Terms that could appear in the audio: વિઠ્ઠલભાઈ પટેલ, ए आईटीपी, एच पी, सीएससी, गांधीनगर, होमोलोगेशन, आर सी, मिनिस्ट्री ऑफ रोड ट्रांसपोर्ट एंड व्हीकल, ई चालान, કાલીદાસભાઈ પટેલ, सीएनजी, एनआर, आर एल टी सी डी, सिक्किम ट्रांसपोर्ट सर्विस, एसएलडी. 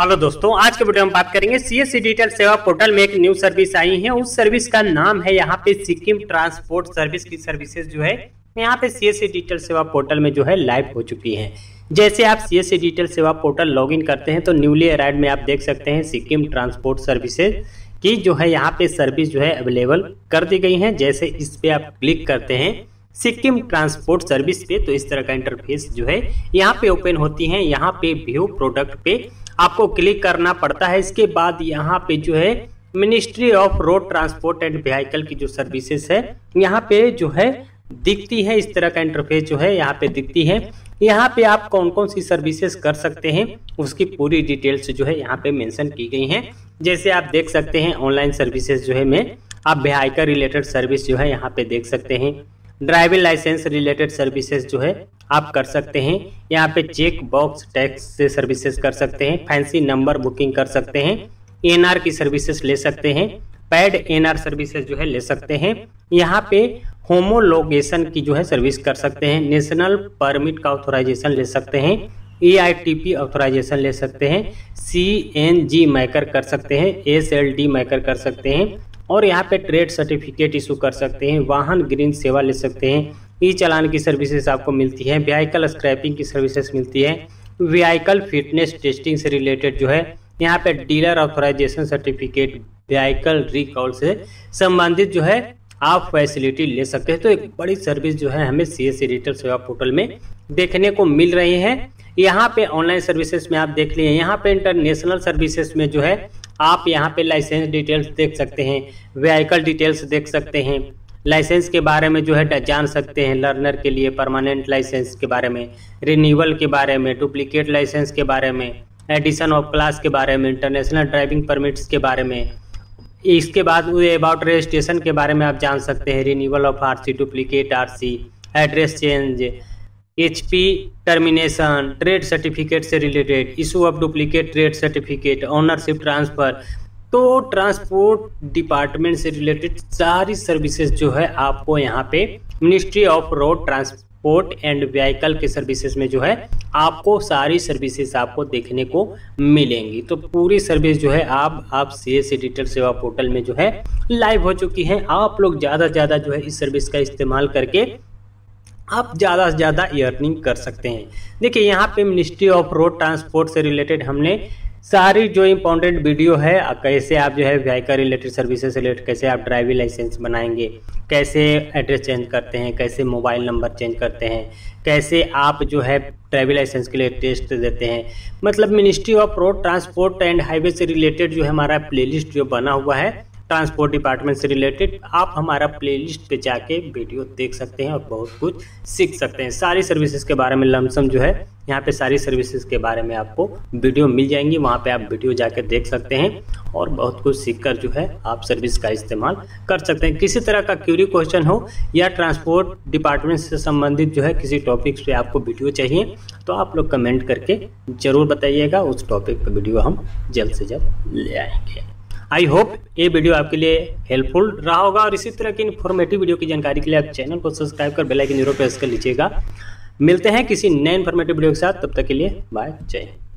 Hello दोस्तों, आज के वीडियो में बात करेंगे सीएससी डिजिटल सेवा पोर्टल में एक न्यू सर्विस आई है। उस सर्विस का नाम है यहाँ पे सिक्किम ट्रांसपोर्ट सर्विस की सर्विसेज जो है यहाँ पे सीएससी डिजिटल सेवा पोर्टल में जो है लाइव हो चुकी है। जैसे आप सीएससी डिजिटल सेवा पोर्टल लॉगिन करते हैं तो न्यूली अराइव्ड में आप देख सकते हैं सिक्किम ट्रांसपोर्ट सर्विसेज की जो है यहाँ पे सर्विस जो है अवेलेबल कर दी गई है। जैसे इस पे आप क्लिक करते हैं सिक्किम ट्रांसपोर्ट सर्विस पे तो इस तरह का इंटरफेस जो है यहाँ पे ओपन होती है। यहाँ पे व्यू प्रोडक्ट पे आपको क्लिक करना पड़ता है। इसके बाद यहाँ पे जो है मिनिस्ट्री ऑफ रोड ट्रांसपोर्ट एंड व्हीकल की जो सर्विसेज है यहाँ पे जो है दिखती है। इस तरह का इंटरफेस जो है यहाँ पे दिखती है। यहाँ पे आप कौन कौन सी सर्विसेज कर सकते हैं उसकी पूरी डिटेल्स जो है यहाँ पे मेंशन की गई हैं। जैसे आप देख सकते हैं ऑनलाइन सर्विसेज जो है में आप व्हीकल रिलेटेड सर्विस जो है यहाँ पे देख सकते हैं। ड्राइविंग लाइसेंस रिलेटेड सर्विसेज जो है आप कर सकते हैं। यहाँ पे चेक बॉक्स टैक्स से सर्विसेज कर सकते हैं। फैंसी नंबर बुकिंग कर सकते हैं। एनआर की सर्विसेज ले सकते हैं। पैड एनआर सर्विसेज जो है ले सकते हैं। यहाँ पे होमोलोगेशन की जो है सर्विस कर सकते हैं। नेशनल परमिट का ऑथोराइजेशन ले सकते हैं। ए आईटीपी ऑथोराइजेशन ले सकते हैं। सीएनजी मैकर कर सकते हैं। एसएलडी मैकर कर सकते हैं। और यहाँ पे ट्रेड सर्टिफिकेट इशू कर सकते हैं। वाहन ग्रीन सेवा ले सकते हैं। ई चालान की सर्विसेज आपको मिलती है। व्हीकल स्क्रैपिंग की सर्विसेज मिलती है। व्हीकल फिटनेस टेस्टिंग से रिलेटेड जो है यहाँ पे dealer authorization certificate, vehicle recall से संबंधित जो है आप फैसिलिटी ले सकते हैं। तो एक बड़ी सर्विस जो है हमें सीएससी डिजिटल सेवा पोर्टल में देखने को मिल रही है। यहाँ पे ऑनलाइन सर्विसेज में आप देख लिए। यहाँ पे इंटरनेशनल सर्विसेज में जो है आप यहाँ पे लाइसेंस डिटेल्स देख सकते हैं। व्हीकल डिटेल्स देख सकते हैं। लाइसेंस के बारे में जो है जान सकते हैं। लर्नर के लिए परमानेंट लाइसेंस के बारे में, रिन्यूअल के बारे में, डुप्लीकेट लाइसेंस के बारे में, एडिशन ऑफ क्लास के बारे में, इंटरनेशनल ड्राइविंग परमिट्स के बारे में, इसके बाद अबाउट रजिस्ट्रेशन के बारे में आप जान सकते हैं। Renewal of आर सी, duplicate आर सी, address change, एच पी termination, trade certificate से related, issue of duplicate trade certificate, ownership transfer. तो ट्रांसपोर्ट डिपार्टमेंट से रिलेटेड सारी सर्विसेज जो है आपको यहाँ पे मिनिस्ट्री ऑफ रोड ट्रांसपोर्ट एंड व्हीकल के सर्विसेज में जो है आपको सारी सर्विसेज आपको देखने को मिलेंगी। तो पूरी सर्विस जो है आप सीएससी डिजिटल सेवा पोर्टल में जो है लाइव हो चुकी है। आप लोग ज़्यादा से ज़्यादा जो है इस सर्विस का इस्तेमाल करके आप ज़्यादा से ज़्यादा अर्निंग कर सकते हैं। देखिए यहाँ पे मिनिस्ट्री ऑफ रोड ट्रांसपोर्ट से रिलेटेड हमने सारी जो इम्पोर्टेंट वीडियो है कैसे आप जो है व्हीकल रिलेटेड सर्विसेज से रिलेटेड कैसे आप ड्राइविंग लाइसेंस बनाएंगे, कैसे एड्रेस चेंज करते हैं, कैसे मोबाइल नंबर चेंज करते हैं, कैसे आप जो है ड्राइविंग लाइसेंस के लिए टेस्ट देते हैं, मतलब ministry of road transport and highway से रिलेटेड जो हमारा प्लेलिस्ट जो बना हुआ है ट्रांसपोर्ट डिपार्टमेंट से रिलेटेड आप हमारा प्लेलिस्ट पे जाके वीडियो देख सकते हैं और बहुत कुछ सीख सकते हैं। सारी सर्विसेज के बारे में लमसम जो है यहाँ पे सारी सर्विसेज के बारे में आपको वीडियो मिल जाएंगी। वहाँ पे आप वीडियो जाके देख सकते हैं और बहुत कुछ सीखकर जो है आप सर्विस का इस्तेमाल कर सकते हैं। किसी तरह का क्यूरी क्वेश्चन हो या ट्रांसपोर्ट डिपार्टमेंट से संबंधित जो है किसी टॉपिक्स पे आपको वीडियो चाहिए तो आप लोग कमेंट करके ज़रूर बताइएगा। उस टॉपिक पर वीडियो हम जल्द से जल्द ले आएंगे। आई होप ये वीडियो आपके लिए हेल्पफुल रहा होगा और इसी तरह की इन्फॉर्मेटिव वीडियो की जानकारी के लिए आप चैनल को सब्सक्राइब कर बेल आइकन जरूर प्रेस कर लीजिएगा। मिलते हैं किसी नए इन्फॉर्मेटिव वीडियो के साथ, तब तक के लिए बाय, जय हिंद।